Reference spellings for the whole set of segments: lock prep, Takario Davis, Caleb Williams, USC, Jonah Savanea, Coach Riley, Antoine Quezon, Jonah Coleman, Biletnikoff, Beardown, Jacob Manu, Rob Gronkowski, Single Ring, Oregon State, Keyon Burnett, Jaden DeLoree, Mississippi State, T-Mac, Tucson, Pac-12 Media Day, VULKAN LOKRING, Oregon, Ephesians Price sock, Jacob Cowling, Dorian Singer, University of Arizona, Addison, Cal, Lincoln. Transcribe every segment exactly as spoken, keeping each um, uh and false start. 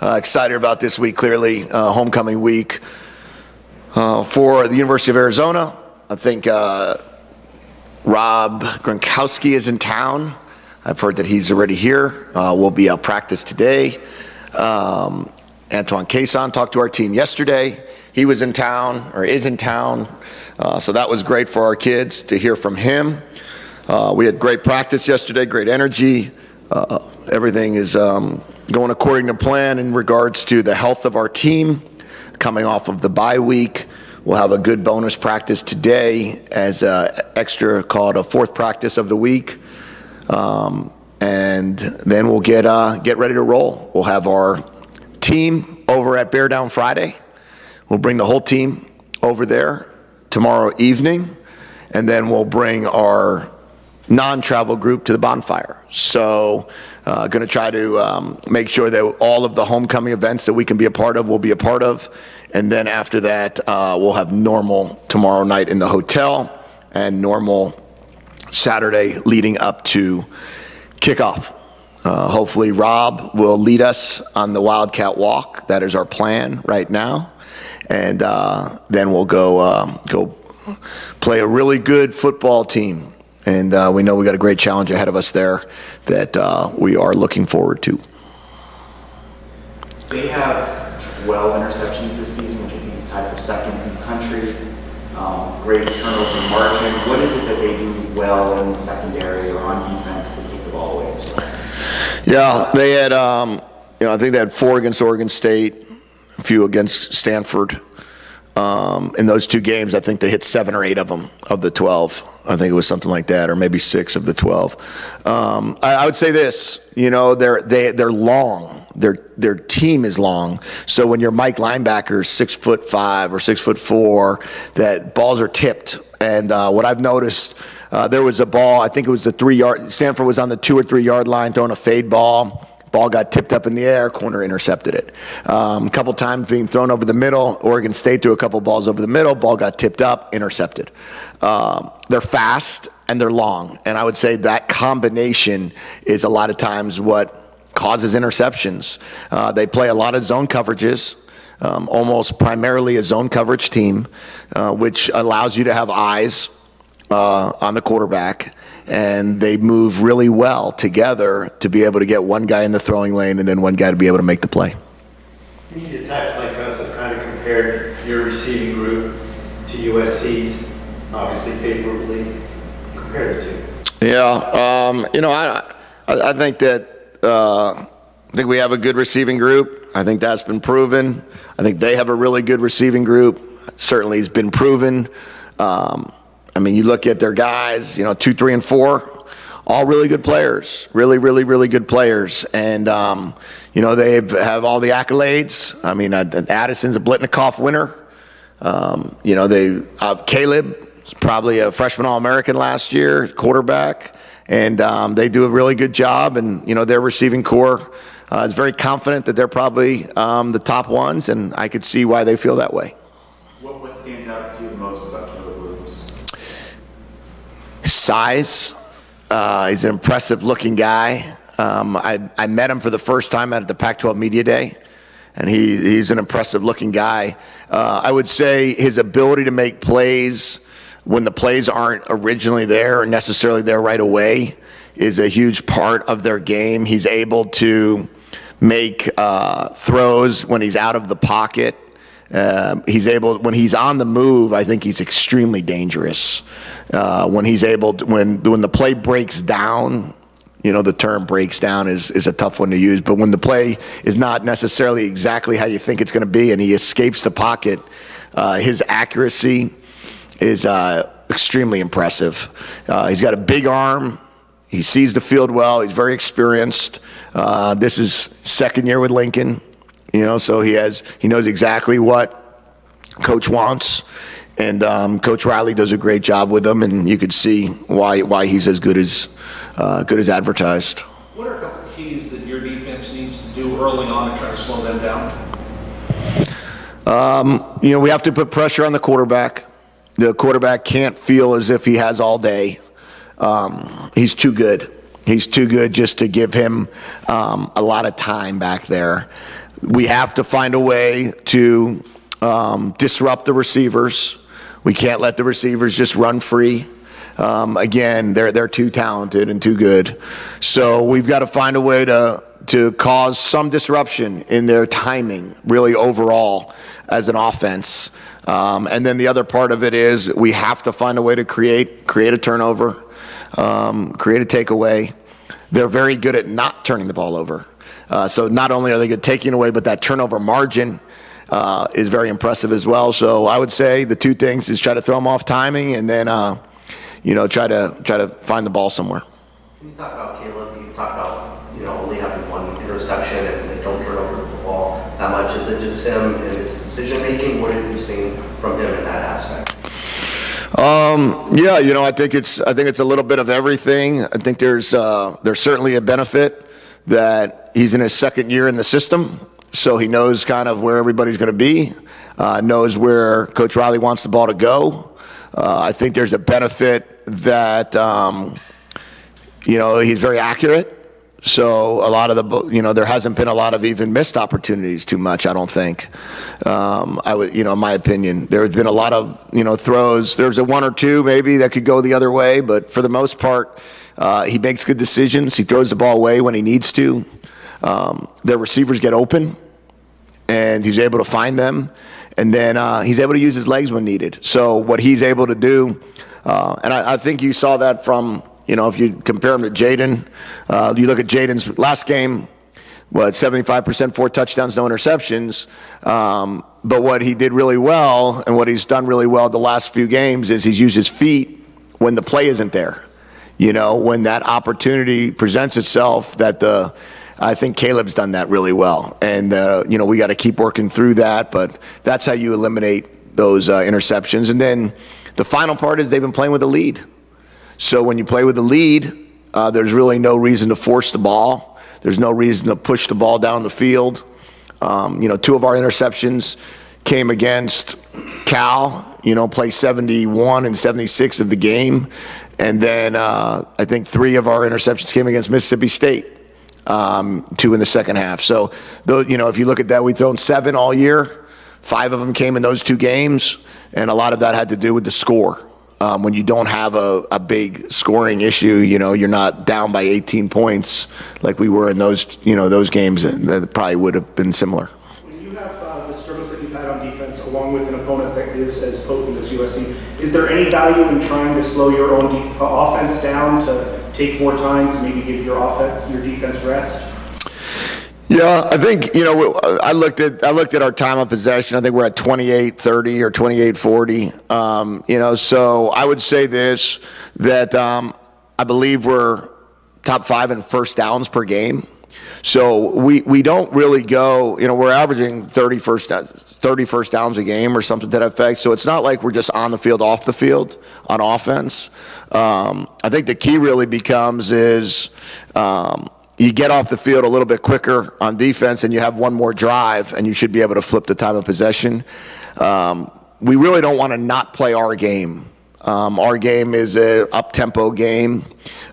Uh, excited about this week, clearly, uh, homecoming week uh, for the University of Arizona. I think uh, Rob Gronkowski is in town. I've heard that he's already here. Uh, we'll be at practice today. Um, Antoine Quezon talked to our team yesterday. He was in town, or is in town, uh, so that was great for our kids to hear from him. Uh, we had great practice yesterday, great energy. Uh, everything is um, going according to plan in regards to the health of our team. Coming off of the bye week, we'll have a good bonus practice today as a extra, called a fourth practice of the week. Um, and then we'll get, uh, get ready to roll. We'll have our team over at Bear Down Friday. We'll bring the whole team over there tomorrow evening, and then we'll bring our non-travel group to the bonfire. So uh, going to try to um, make sure that all of the homecoming events that we can be a part of will be a part of. And then after that, uh, we'll have normal tomorrow night in the hotel and normal Saturday leading up to kickoff. Uh, hopefully Rob will lead us on the Wildcat Walk. That is our plan right now. And uh, then we'll go, um, go play a really good football team. And uh, we know we got a great challenge ahead of us there that uh, we are looking forward to. They have twelve interceptions this season, which I think is tied for second in the country. Um, great turnover margin. What is it that they do well in the secondary or on defense to take the ball away? Yeah, they had, um, you know, I think they had four against Oregon State, a few against Stanford. Um, in those two games, I think they hit seven or eight of them, of the twelve. I think it was something like that, or maybe six of the twelve. Um, I, I would say this, you know, they're, they, they're long. Their, their team is long. So when your Mike linebacker is six foot five or six foot four, that balls are tipped. And uh, what I've noticed, uh, there was a ball, I think it was the three-yard, Stanford was on the two or three-yard line throwing a fade ball. Ball got tipped up in the air, corner intercepted it. A um, couple times being thrown over the middle, Oregon State threw a couple balls over the middle, ball got tipped up, intercepted. Um, they're fast and they're long. And I would say that combination is a lot of times what causes interceptions. Uh, they play a lot of zone coverages, um, almost primarily a zone coverage team, uh, which allows you to have eyes uh, on the quarterback. And they move really well together to be able to get one guy in the throwing lane and then one guy to be able to make the play. Media types like us have kind of compared your receiving group to U S C's, obviously favorably compared to. Yeah, um, you know, I, I, I think that uh, I think we have a good receiving group. I think that's been proven. I think they have a really good receiving group. Certainly, it's been proven. Um, I mean, you look at their guys, you know, two, three, and four, all really good players, really, really, really good players. And, um, you know, they have all the accolades. I mean, Addison's a Biletnikoff winner. Um, you know, they uh, Caleb is probably a freshman All-American last year, quarterback. And um, they do a really good job. And, you know, their receiving core uh, is very confident that they're probably um, the top ones. And I could see why they feel that way. What, what stands out to you most about Caleb? Size. Uh, he's an impressive looking guy. Um, I, I met him for the first time at the Pac twelve Media Day, and he, he's an impressive looking guy. Uh, I would say his ability to make plays when the plays aren't originally there or necessarily there right away is a huge part of their game. He's able to make uh, throws when he's out of the pocket. Uh, he's able, when he's on the move, I think he's extremely dangerous. Uh, when he's able, to, when when the play breaks down, you know, the term breaks down is, is a tough one to use, but when the play is not necessarily exactly how you think it's going to be and he escapes the pocket, uh, his accuracy is uh, extremely impressive. Uh, he's got a big arm. He sees the field well. He's very experienced. Uh, this is second year with Lincoln. You know, so he has, he knows exactly what Coach wants, and um, Coach Riley does a great job with him, and you could see why why he's as good as uh, good as advertised. What are a couple of keys that your defense needs to do early on to try to slow them down? Um, you know, we have to put pressure on the quarterback. The quarterback can't feel as if he has all day. Um, he's too good. He's too good just to give him um, a lot of time back there. We have to find a way to um, disrupt the receivers. We can't let the receivers just run free. Um, again, they're, they're too talented and too good. So we've got to find a way to, to cause some disruption in their timing, really overall, as an offense. Um, and then the other part of it is we have to find a way to create, create a turnover, um, create a takeaway. They're very good at not turning the ball over. Uh, so not only are they good taking away, but that turnover margin uh, is very impressive as well. So I would say the two things is try to throw them off timing and then uh, you know, try to try to find the ball somewhere. Can you talk about Caleb? You talk about, you know, only having one interception and they don't turn over the football that much. Is it just him and his decision making? What have you seen from him in that aspect? Um, yeah, you know, I think it's I think it's a little bit of everything. I think there's uh, there's certainly a benefit that he's in his second year in the system, so he knows kind of where everybody's going to be, uh, knows where Coach Riley wants the ball to go. Uh, I think there's a benefit that, um, you know, he's very accurate. So a lot of the, you know, there hasn't been a lot of even missed opportunities too much, I don't think. Um, I would, you know, in my opinion, there has been a lot of, you know, throws. There's a one or two maybe that could go the other way, but for the most part, uh, he makes good decisions. He throws the ball away when he needs to. Um, their receivers get open, and he's able to find them. And then uh, he's able to use his legs when needed. So what he's able to do, uh, and I, I think you saw that from, you know, if you compare him to Jaden, uh, you look at Jaden's last game, what, seventy-five percent, four touchdowns, no interceptions. Um, but what he did really well and what he's done really well the last few games is he's used his feet when the play isn't there. You know, when that opportunity presents itself that the – I think Caleb's done that really well. And, uh, you know, we got to keep working through that, but that's how you eliminate those uh, interceptions. And then the final part is they've been playing with a lead. So when you play with a lead, uh, there's really no reason to force the ball. There's no reason to push the ball down the field. Um, you know, two of our interceptions came against Cal, you know, play seventy-one and seventy-six of the game. And then uh, I think three of our interceptions came against Mississippi State. Um, two in the second half. So, though, you know, if you look at that, we've thrown seven all year. Five of them came in those two games, and a lot of that had to do with the score. Um, when you don't have a, a big scoring issue, you know, you're not down by eighteen points like we were in those, you know, those games that probably would have been similar. When you have uh, the struggles that you've had on defense, along with an opponent that is as potent as U S C, is there any value in trying to slow your own def offense down to take more time to maybe give your offense, your defense rest? Yeah, I think, you know, I looked at I looked at our time of possession. I think we're at twenty-eight thirty or twenty-eight forty. Um, you know, so I would say this, that um, I believe we're top five in first downs per game. So we we don't really go, you know, we're averaging thirty first, thirty first downs a game or something to that effect. So it's not like we're just on the field, off the field on offense. Um, I think the key really becomes is um, you get off the field a little bit quicker on defense and you have one more drive and you should be able to flip the time of possession. Um, we really don't want to not play our game. Um, our game is an up-tempo game.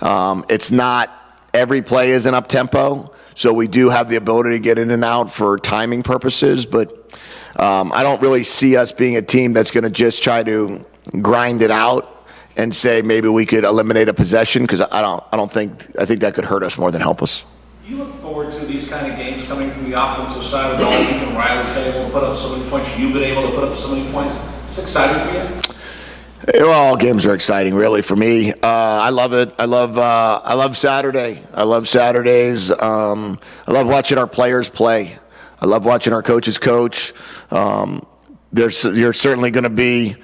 Um, it's not every play is an up-tempo, so we do have the ability to get in and out for timing purposes, but um, I don't really see us being a team that's going to just try to grind it out and say maybe we could eliminate a possession, because I don't, I don't think, I think that could hurt us more than help us. Do you look forward to these kind of games coming from the offensive side of the ball? Lincoln Riley's been able to put up so many points. You've been able to put up so many points. It's exciting for you? Well, all games are exciting, really, for me. Uh, I love it. I love. Uh, I love Saturday. I love Saturdays. Um, I love watching our players play. I love watching our coaches coach. Um, there's, you're certainly going to be.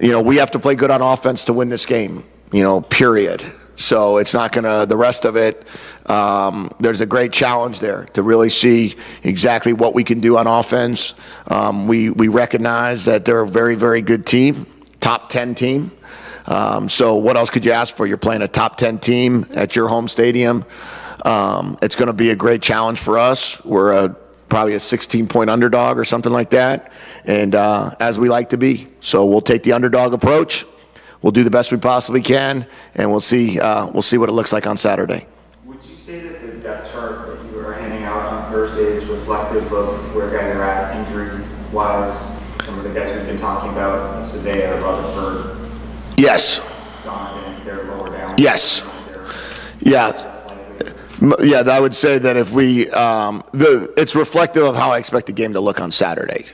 You know, we have to play good on offense to win this game. You know, period. So it's not going to. The rest of it, um, there's a great challenge there to really see exactly what we can do on offense. Um, we we recognize that they're a very very good team. top ten team. Um, so what else could you ask for? You're playing a top ten team at your home stadium. Um, it's going to be a great challenge for us. We're a, probably a sixteen point underdog or something like that, and uh, as we like to be. So we'll take the underdog approach. We'll do the best we possibly can, and we'll see, uh, we'll see what it looks like on Saturday. Would you say that the depth chart that you are handing out on Thursday is reflective of wise, some of the guys we've been talking about, Sadea, Rutherford, yes. Donovan, if they're lower down. Yes. Yeah. Yeah, I would say that if we, um, the it's reflective of how I expect the game to look on Saturday.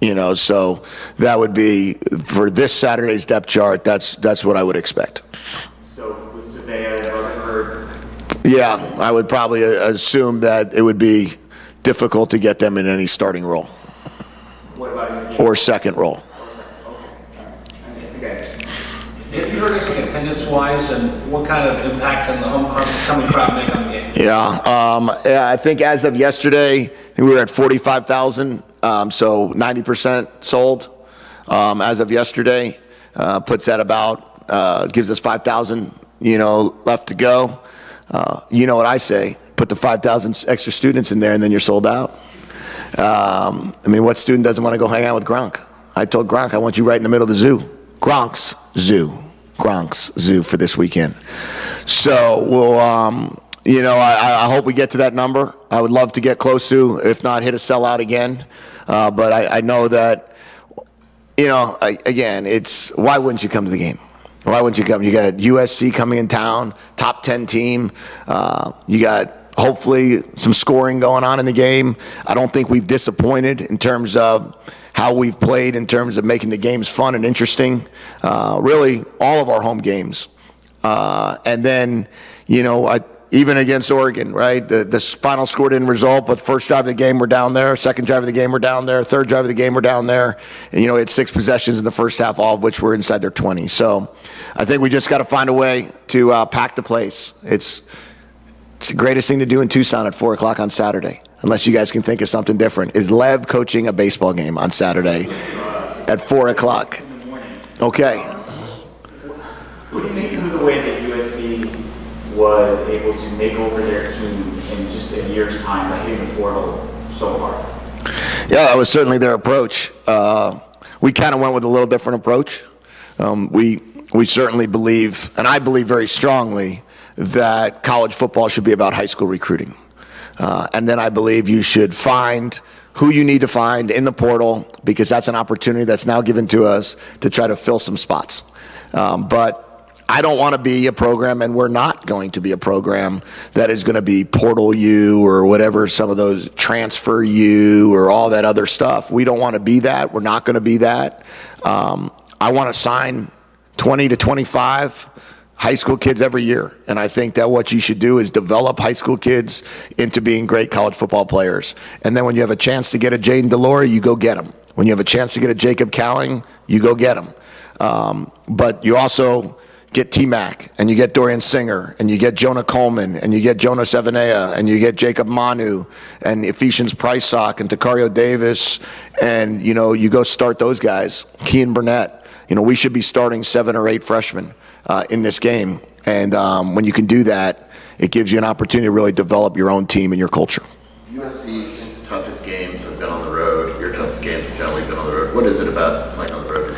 You know, so that would be for this Saturday's depth chart. That's that's what I would expect. So with Savannah and Rutherford, yeah, I would probably assume that it would be difficult to get them in any starting role. What about or second role? Okay. Have you heard anything attendance-wise, and what kind of impact can the homecoming crowd make on the game? Yeah, um, I think as of yesterday, I think we were at forty-five thousand. Um, so ninety percent sold um, as of yesterday, uh, puts that about, uh, gives us five thousand, you know, left to go. Uh, you know what I say, put the five thousand extra students in there and then you're sold out. Um, I mean, what student doesn't want to go hang out with Gronk? I told Gronk, I want you right in the middle of the zoo. Gronk's zoo, Gronk's zoo for this weekend. So we'll, um, you know, I, I hope we get to that number. I would love to get close to, if not hit a sellout again. Uh, but I, I know that, you know, I, again, it's why wouldn't you come to the game? Why wouldn't you come? You got U S C coming in town, top ten team. Uh, you got hopefully some scoring going on in the game. I don't think we've disappointed in terms of how we've played, in terms of making the games fun and interesting. Uh, really, all of our home games. Uh, and then, you know, I. Even against Oregon, right? The, the final score didn't result, but first drive of the game, we're down there. Second drive of the game, we're down there. Third drive of the game, we're down there. And, you know, we had six possessions in the first half, all of which were inside their twenty. So I think we just got to find a way to uh, pack the place. It's, it's the greatest thing to do in Tucson at four o'clock on Saturday, unless you guys can think of something different. Is Lev coaching a baseball game on Saturday at four o'clock? Okay. What do you make of the way that U S C was able to make over their team in just a year's time by hitting the portal so hard? Yeah, that was certainly their approach. Uh, we kind of went with a little different approach. Um, we, we certainly believe, and I believe very strongly, that college football should be about high school recruiting. Uh, and then I believe you should find who you need to find in the portal, because that's an opportunity that's now given to us to try to fill some spots. Um, but I don't want to be a program, and we're not going to be a program that is going to be Portal U or whatever, some of those Transfer U or all that other stuff. We don't want to be that. We're not going to be that. Um, I want to sign twenty to twenty-five high school kids every year, and I think that what you should do is develop high school kids into being great college football players. And then when you have a chance to get a Jaden DeLoree, you go get him. When you have a chance to get a Jacob Cowling, you go get him. Um, but you also get T-Mac, and you get Dorian Singer, and you get Jonah Coleman, and you get Jonah Savanea, and you get Jacob Manu, and Ephesians Price sock, and Takario Davis, and, you know, you go start those guys. Keyon Burnett. You know, we should be starting seven or eight freshmen uh, in this game, and um, when you can do that, it gives you an opportunity to really develop your own team and your culture. U S C's toughest games have been on the road. Your toughest games have generally been on the road. What is it about playing on the road?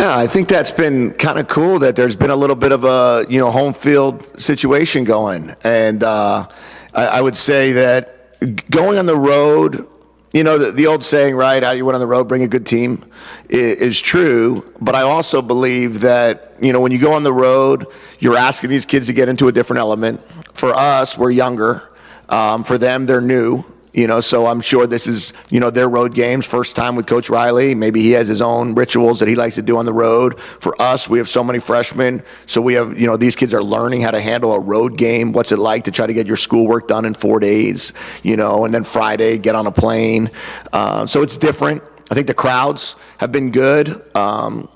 Yeah, I think that's been kind of cool that there's been a little bit of a, you know, home field situation going. And uh, I, I would say that going on the road, you know, the, the old saying, right, how you went on the road, bring a good team, is, is true. But I also believe that, you know, when you go on the road, you're asking these kids to get into a different element. For us, we're younger. Um, for them, they're new. You know, so I'm sure this is, you know, their road games, first time with Coach Riley. Maybe he has his own rituals that he likes to do on the road. For us, we have so many freshmen. So we have, you know, these kids are learning how to handle a road game. What's it like to try to get your schoolwork done in four days, you know, and then Friday, get on a plane. Uh, so it's different. I think the crowds have been good. Um,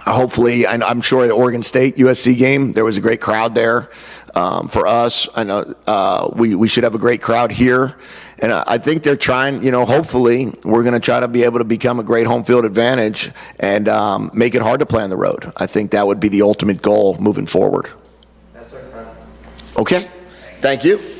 hopefully, I'm sure at Oregon State U S C game, there was a great crowd there. Um, for us, I know uh, we, we should have a great crowd here. And I think they're trying, you know, hopefully we're going to try to be able to become a great home field advantage and um, make it hard to play on the road. I think that would be the ultimate goal moving forward. That's our time. Okay. Thank you.